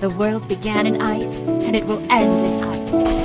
The world began in ice, and it will end in ice. This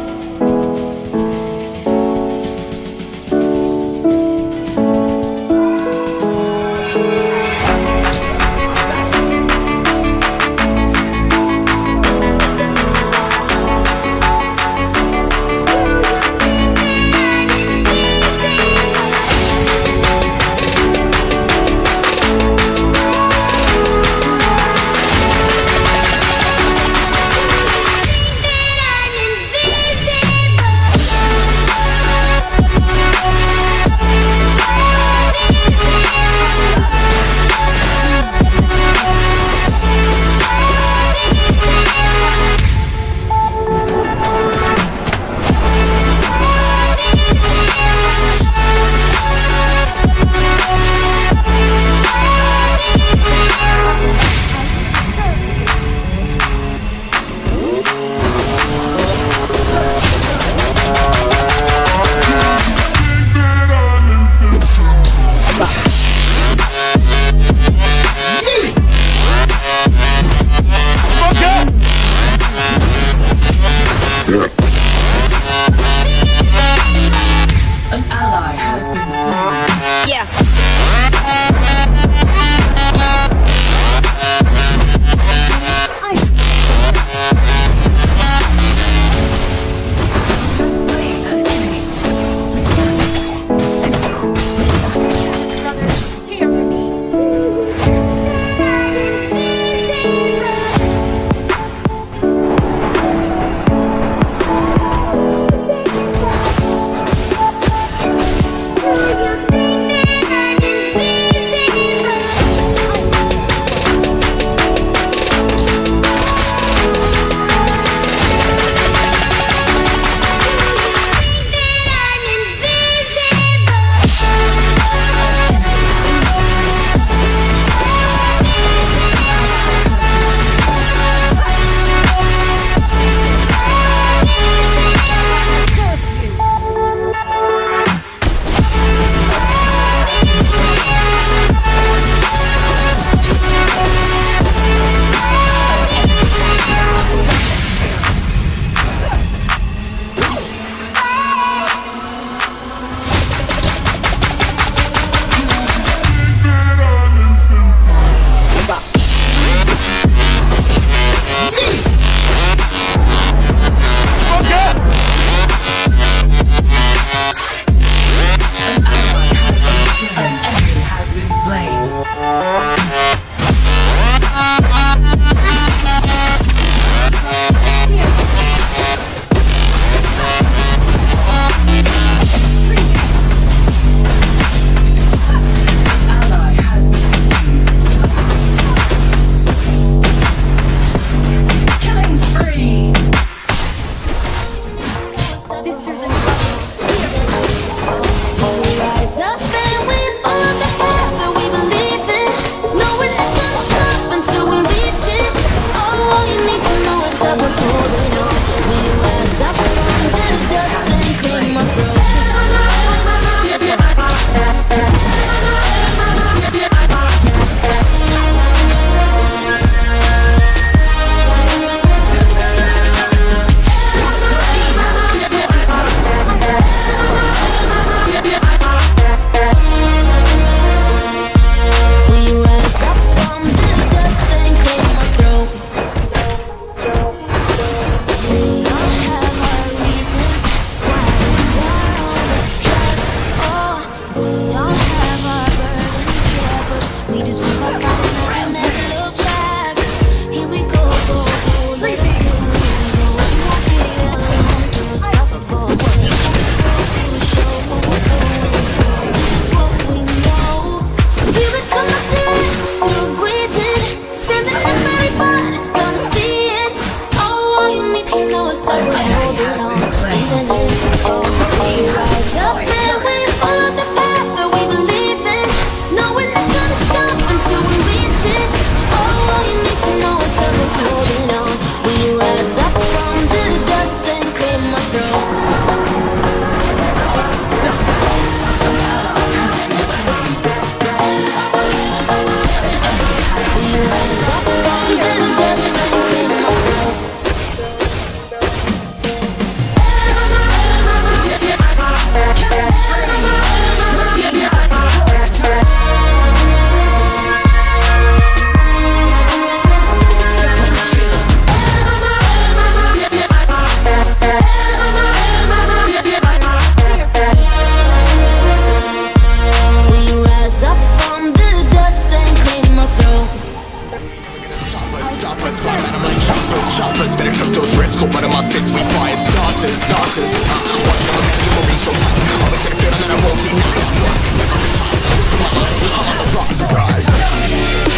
choppers. Better cook those rest, cold butter my fists. We fire starters, starters. What the hell you will be so hot? Always get a feeling that I won't deny. Never been hot, so it's my eyes. I'm a rock star.